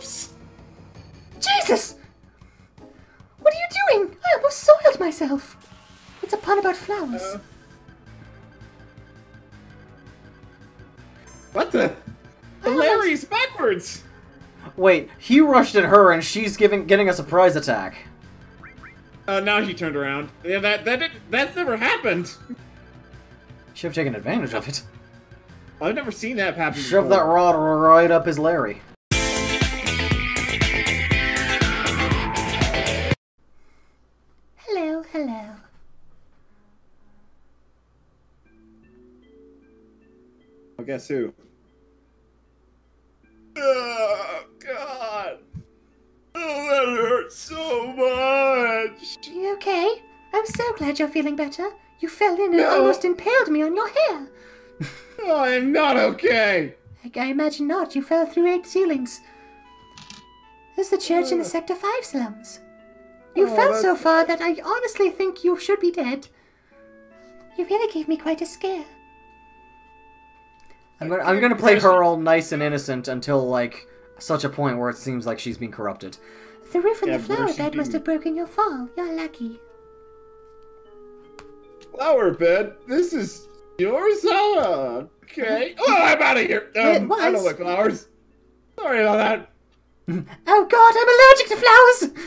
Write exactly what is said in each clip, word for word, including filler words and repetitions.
Oops! Jesus! What are you doing? I almost soiled myself. It's a pun about flowers. Uh, what the? The Larry's backwards! Wait, he rushed at her and she's giving getting a surprise attack. Uh, now she turned around. Yeah, that that did, that's never happened. Should have taken advantage of it. I've never seen that happen. Shove that rod right up his Larry. Hello, hello. Well, guess who? Oh, God. Oh, that hurts so much. Are you okay? I'm so glad you're feeling better. You fell in and no. almost impaled me on your hair. Oh, I am not okay. I, I imagine not. You fell through eight ceilings. This is the church uh, in the Sector five slums. You oh, fell so far that I honestly think you should be dead. You really gave me quite a scare. I'm gonna, I'm gonna play her all nice and innocent until, like, such a point where it seems like she's being corrupted. The roof and yeah, the flower bed must have broken your fall. You're lucky. Flower bed? This is yours? Oh, okay. Oh, I'm out of here! Um, it was. I don't like flowers. Sorry about that. Oh, God, I'm allergic to flowers!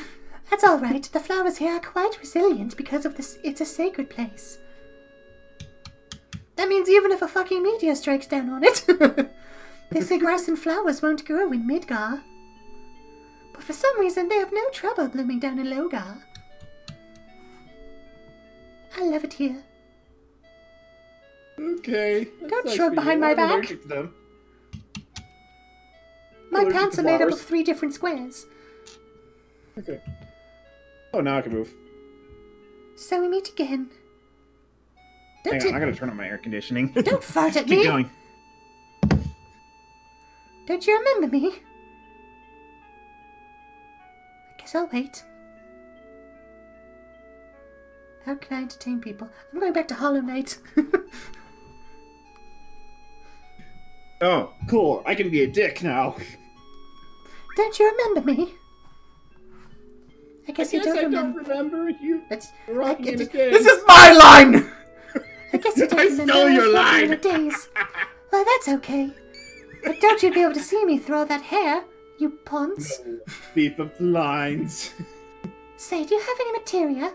That's all right. The flowers here are quite resilient because of this. It's a sacred place. That means even if a fucking meteor strikes down on it, they say grass and flowers won't grow in Midgar. But for some reason, they have no trouble blooming down in Logar. I love it here. Okay. Don't nice shrug behind my back. My pants are made up of three different squares. Okay. Oh, now I can move. So we meet again. Don't Hang on, I gotta turn on my air conditioning. Don't fart at Keep me! Keep going. Don't you remember me? I guess I'll wait. How can I entertain people? I'm going back to Hollow Knight. Oh, cool. I can be a dick now. Don't you remember me? I guess, I guess you don't I remember. I don't remember you. It's, I, it, it, this is my line! I guess you don't remember your line. Your days. Well, that's okay. But don't you be able to see me through all that hair, you ponce? Thief of lines. Say, do you have any materia?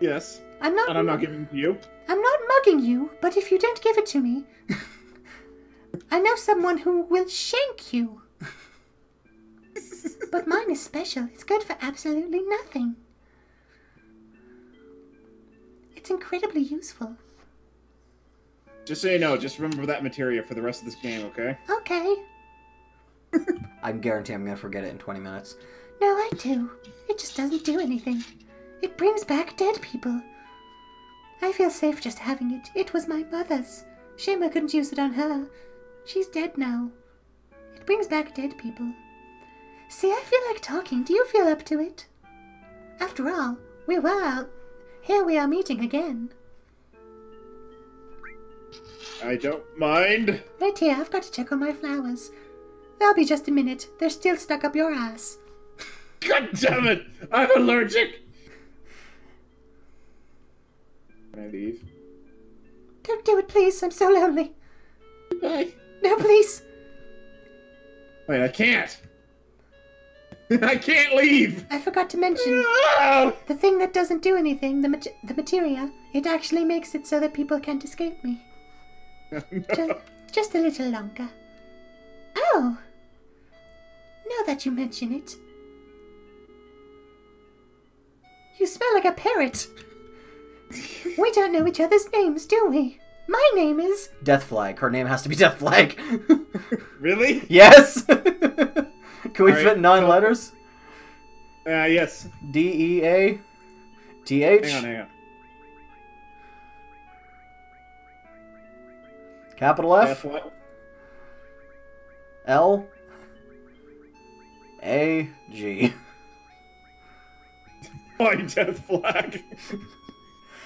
Yes. I'm not. And I'm not giving it to you. I'm not mugging you, but if you don't give it to me, I know someone who will shank you. But mine is special. It's good for absolutely nothing. It's incredibly useful. Just so you know, just remember that materia for the rest of this game, okay? Okay. I guarantee I'm gonna forget it in twenty minutes. No, I do. It just doesn't do anything. It brings back dead people. I feel safe just having it. It was my mother's. Shame I couldn't use it on her. She's dead now. It brings back dead people. See, I feel like talking. Do you feel up to it? After all, we were out. Here we are meeting again. I don't mind. Right here, I've got to check on my flowers. They'll be just a minute. They're still stuck up your ass. God damn it! I'm allergic! Can I leave? Don't do it, please. I'm so lonely. Goodbye. No, please. Wait, I can't. I can't leave! I forgot to mention, no! The thing that doesn't do anything, the, mat the materia, it actually makes it so that people can't escape me. No. Just, just a little longer. Oh! Now that you mention it. You smell like a parrot. We don't know each other's names, do we? My name is... Deathflag. Her name has to be Deathflag. Really? Yes! Can we All fit right, nine so, letters? Uh, yes. D E A T H. Hang on, hang on. Capital F. F L. A. G. My death flag.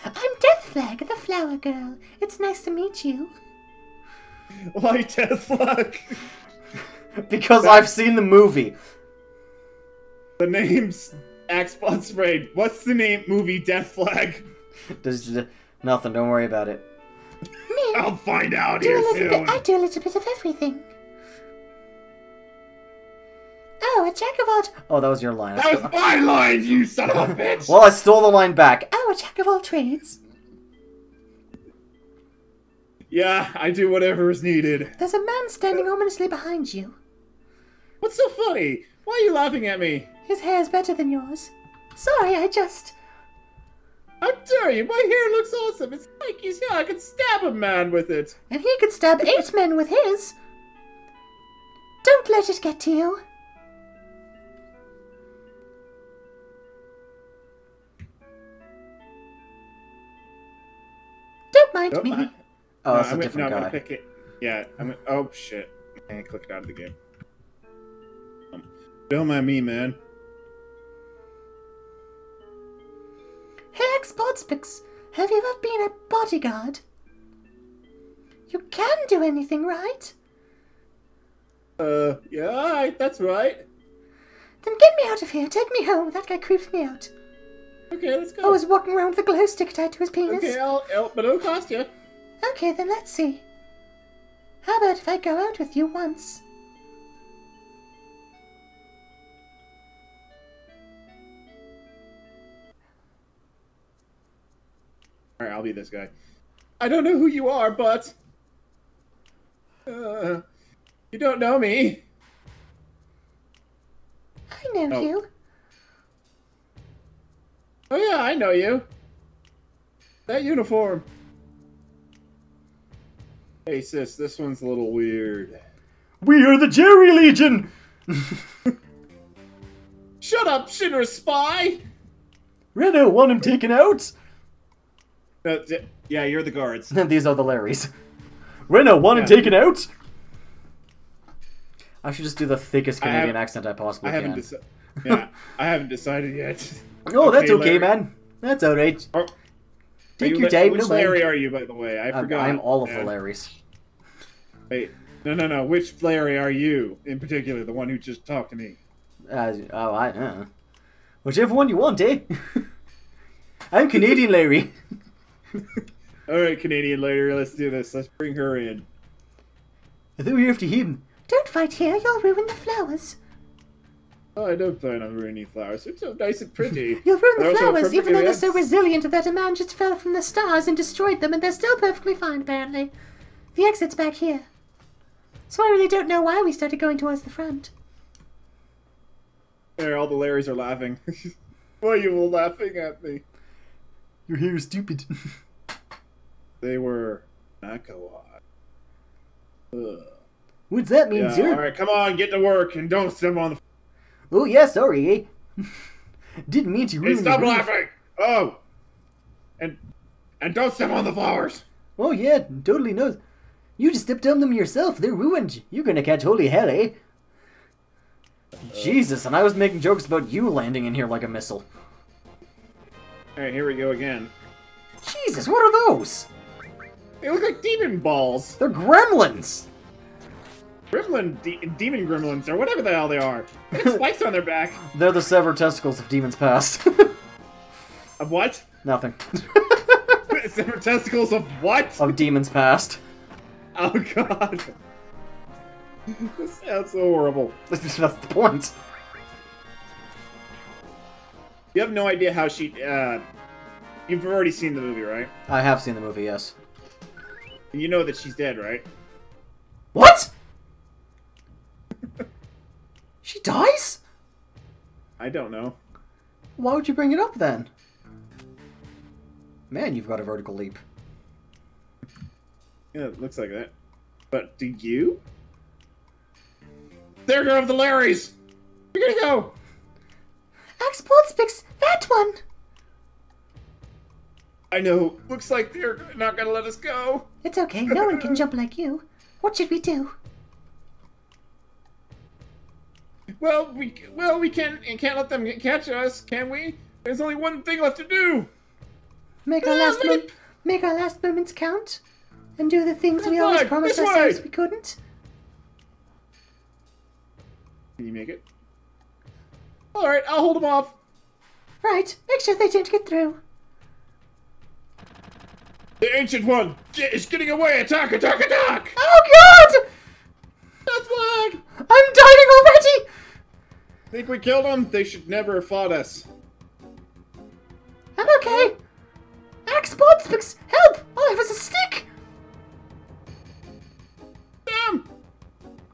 I'm Death Flag, the flower girl. It's nice to meet you. My death flag. Because that... I've seen the movie. The name's Axbot Spray. What's the name? Movie Death Flag. Does uh, nothing? Don't worry about it. Me? I'll find out do here a soon. Bit, I do a little bit of everything. Oh, a jack of all. Oh, that was your line. That was my line, you son of a bitch. Well, I stole the line back. Oh, a jack of all trades. Yeah, I do whatever is needed. There's a man standing ominously behind you. What's so funny? Why are you laughing at me? His hair's better than yours. Sorry, I just... How dare you? My hair looks awesome. It's like his hair. I could stab a man with it. And he could stab eight men with his. Don't let it get to you. Don't mind Don't me. Mind. Oh, that's no, a I'm different gonna, no, guy. I'm gonna pick it. Yeah, I'm gonna, oh shit. I clicked click out of the game. Um, don't mind me, man. Hey, Axbotspix, have you ever been a bodyguard? You can do anything, right? Uh, yeah, right, that's right. Then get me out of here. Take me home. That guy creeps me out. Okay, let's go. I was walking around with a glow stick tied to his penis. Okay, I'll, I'll, but it'll cost you. Okay, then let's see. How about if I go out with you once? Alright, I'll be this guy. I don't know who you are, but... Uh, you don't know me. I know oh. you. Oh yeah, I know you. That uniform. Hey sis, this one's a little weird. We are the Jerry Legion! Shut up, Shinra spy! Reno, want him taken out? Uh, yeah, you're the guards. These are the Larrys. Reno, want yeah. him taken out? I should just do the thickest Canadian I accent I possibly I haven't can. Yeah, I haven't decided yet. Oh, okay, that's okay, Larry. Man. That's alright. Are, Take are your time, Which no Larry mind. Are you, by the way? I I'm, forgot. I'm all of yeah. the Larrys. Wait, no, no, no. Which Larry are you, in particular? The one who just talked to me? Uh, oh, I don't know. Whichever one you want, eh? I'm Canadian Larry. Alright, Canadian Larry, let's do this. Let's bring her in. I think we're after him. Don't fight here. You'll ruin the flowers. Oh, I don't plan on ruining flowers. They're so nice and pretty. You'll ruin the flowers, even though they're so resilient that a man just fell from the stars and destroyed them, and they're still perfectly fine, apparently. The exit's back here. So I really don't know why we started going towards the front. There, all the Larrys are laughing. Why are you all laughing at me? Your hair is stupid. They were Mako. Ugh. What's that mean, yeah, sir? Alright, come on, get to work, and don't sit on the... Oh, yeah, sorry, eh? Didn't mean to ruin hey, stop laughing! Oh! And and don't step on the flowers! Oh, yeah, totally no. You just stepped on them yourself. They're ruined. You're gonna catch holy hell, eh? Uh, Jesus, and I was making jokes about you landing in here like a missile. Alright, here we go again. Jesus, what are those? They look like demon balls. They're gremlins! Gremlin, de demon gremlins, or whatever the hell they are. They have spikes on their back. They're the severed testicles of demons past. Of what? Nothing. Severed testicles of what? Of demons past. Oh god. This sounds so horrible. That's the point. You have no idea how she, uh... You've already seen the movie, right? I have seen the movie, yes. And you know that she's dead, right? What?! She dies? I don't know. Why would you bring it up then? Man, you've got a vertical leap. Yeah, it looks like that. But do you? There go the Larrys! We're gonna go! Axbotspix, that one! I know. Looks like they're not gonna let us go. It's okay, no one can jump like you. What should we do? Well, we well we can't and can't let them catch us, can we? There's only one thing left to do. Make our last moment, make our last moments count, and do the things we always promised ourselves we couldn't. Can you make it? Alright, I'll hold them off. Right, make sure they don't get through. The Ancient One is getting away! Attack, attack, attack! Oh god! That's lag! I'm dying already! I think we killed them. They should never have fought us. I'm okay. Axbot Spray, help! All I have is a stick! Damn!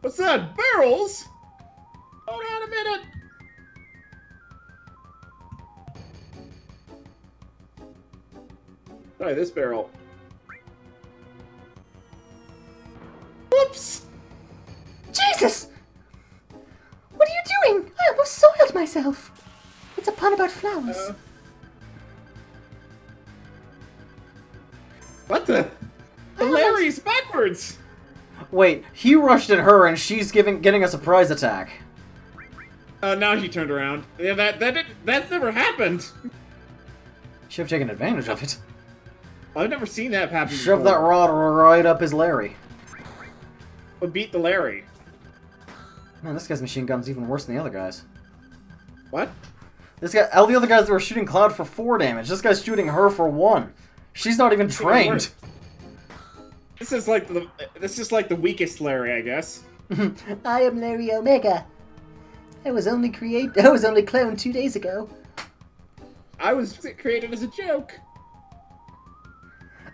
What's that? Barrels? Hold on a minute! Try this barrel. Whoops! Jesus! What are you doing? I almost soiled myself. It's a pun about flowers. Uh, what the? The Larry's backwards! Wait, he rushed at her and she's giving getting a surprise attack. Uh, now she turned around. Yeah, that that did, that's never happened. Should have taken advantage of it. I've never seen that happen. Shove before. That rod right up his Larry. But beat the Larry. Man, this guy's machine gun's even worse than the other guys. What? This guy, all the other guys that were shooting Cloud for four damage. This guy's shooting her for one. She's not even trained. This is like the this is like the weakest Larry, I guess. I am Larry Omega. I was only create. I was only cloned two days ago. I was created as a joke.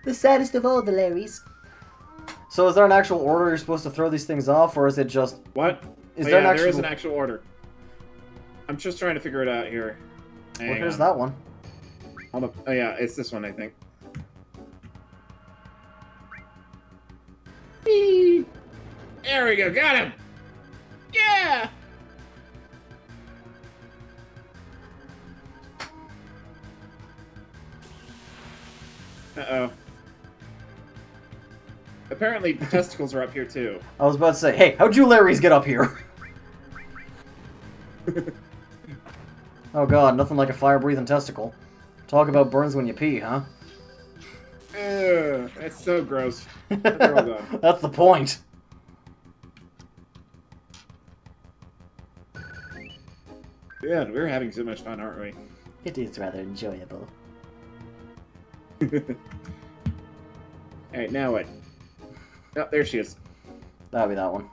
The saddest of all the Larrys. So is there an actual order you're supposed to throw these things off, or is it just... What? Is oh, there yeah, an actual... there is an actual order. I'm just trying to figure it out here. Well, Hang here's on. that one. Hold up. Oh yeah, it's this one, I think. Eee! There we go, got him! Yeah! Uh-oh. Apparently, the testicles are up here, too. I was about to say, hey, how'd you Larrys get up here? Oh god, nothing like a fire-breathing testicle. Talk about burns when you pee, huh? Ew, that's so gross. They're all gone. That's the point. Yeah, we're having so much fun, aren't we? It is rather enjoyable. Alright, now what? Oh, there she is. That'll be that one.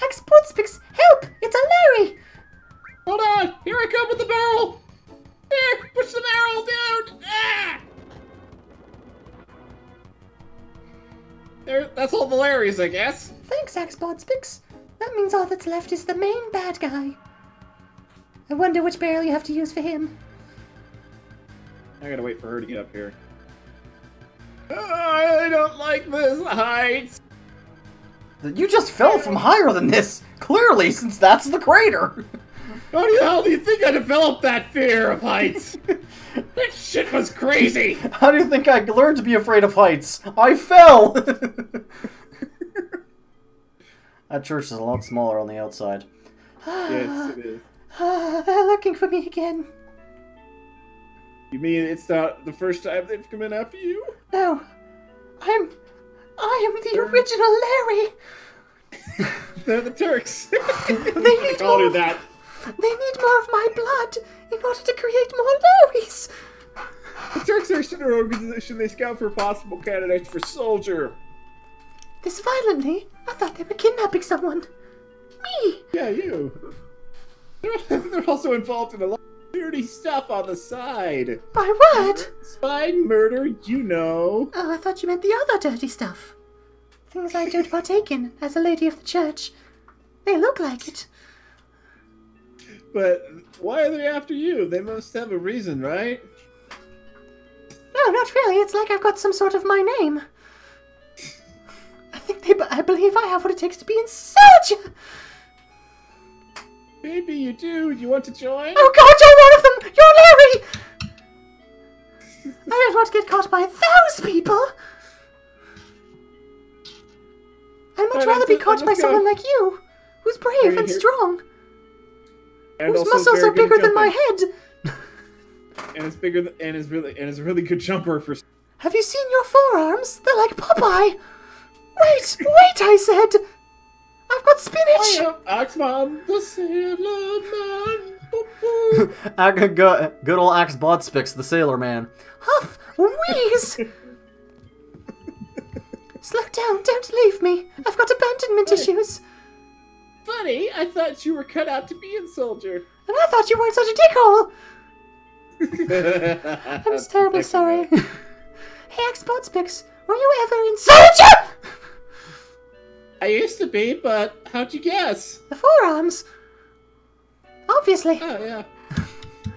Axbot Spray, help! It's a Larry! Hold on! Here I come with the barrel! Here! Push the barrel down! Ah! There, that's all the Larrys, I guess. Thanks, Axbot Spray. That means all that's left is the main bad guy. I wonder which barrel you have to use for him. I gotta wait for her to get up here. Oh, I don't like this height! You just fell from higher than this! Clearly, since that's the crater! How the hell do you think I developed that fear of heights? That shit was crazy! How do you think I learned to be afraid of heights? I fell! That church is a lot smaller on the outside. Yes, it is. They're looking for me again. You mean it's not the first time they've come in after you? No. I'm... I am the original Larry! They're the Turks! they need I'll more do that. Of, they need more of my blood in order to create more Larrys! The Turks are an organization. They scout for possible candidates for soldier. This violently? I thought they were kidnapping someone. Me! Yeah, you. They're, they're also involved in a lot. Dirty stuff on the side. By what? Spine murder, you know. Oh, I thought you meant the other dirty stuff. Things I don't partake in as a lady of the church. They look like it. But why are they after you? They must have a reason, right? No, not really. It's like I've got some sort of my name. I think they. I believe I have what it takes to be in surgery. Maybe you do. Do you want to join? Oh god, you're one of them! You're Larry! I don't want to get caught by those people! I'd much right, rather be caught by go. someone like you, who's brave Larry and here. strong, and whose muscles are bigger than my head. And it's bigger than, and is really and is a really good jumper for. Have you seen your forearms? They're like Popeye. Wait, wait! I said. I I've got spinach! I am Axbot the Sailor Man. I could go, good old Axbot Spicks, the Sailor Man. Huff! Wheeze! Slow down, don't leave me. I've got abandonment Buddy. issues. Buddy, I thought you were cut out to be a soldier. And I thought you weren't such a dickhole! I'm just terribly sorry. Hey, Axbot Spicks, were you ever in soldier? I used to be, but how'd you guess? The forearms. Obviously. Oh, yeah.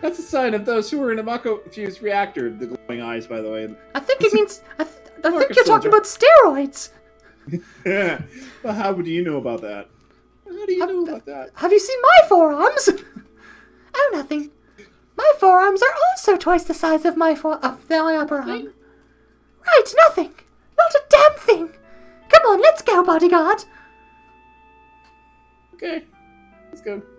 That's a sign of those who were in a Mako-fused reactor. The glowing eyes, by the way. I think it means... I, th I think you're talking about steroids. Yeah. Well, how would you know about that? How do you have, know about that? Have you seen my forearms? Oh, nothing. My forearms are also twice the size of my fore of the upper arm. Right, nothing. Not a damn thing. Come on, let's go, bodyguard. Okay. Let's go.